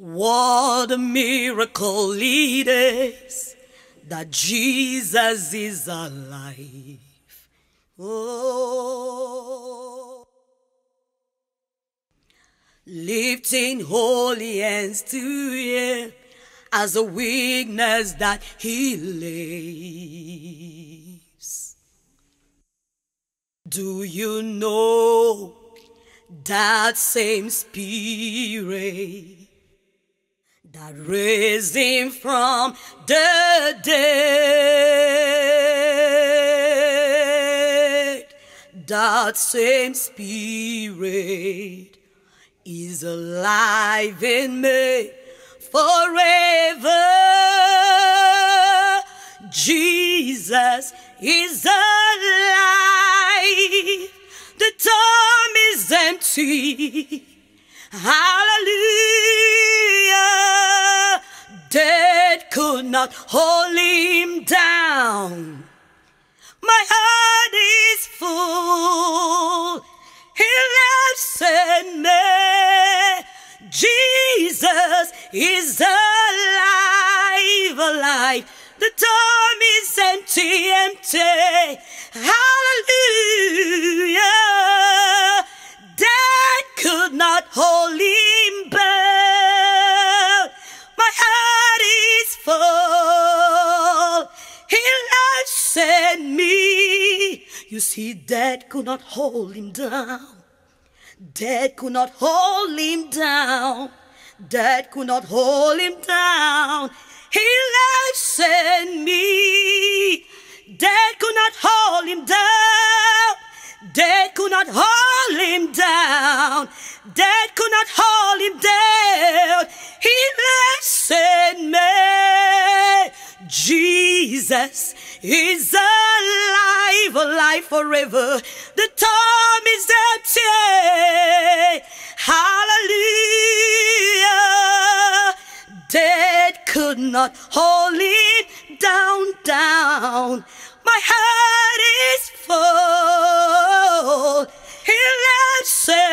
What a miracle it is that Jesus is alive. Oh, lifting holy hands to Him as a witness that He lives. Do you know that same Spirit that raised Him from the dead? That same Spirit is alive in me forever. Jesus is alive. The tomb is empty. Hallelujah. Death could not hold Him down. My heart is full. He loves me. Jesus is alive, alive. The tomb is empty, empty. Hallelujah. Death could not hold Him back. My heart is full. He loves me. You see, death could not hold Him down. Death could not hold Him down. Death could not hold Him down. He loves me. Death could not hold Him down. Death could not hold Him down. Death could not hold Him down. He loves me. Jesus is alive, alive forever. The tomb is empty. Hallelujah. Death could not hold Him down, down. My heart is full. He loves me.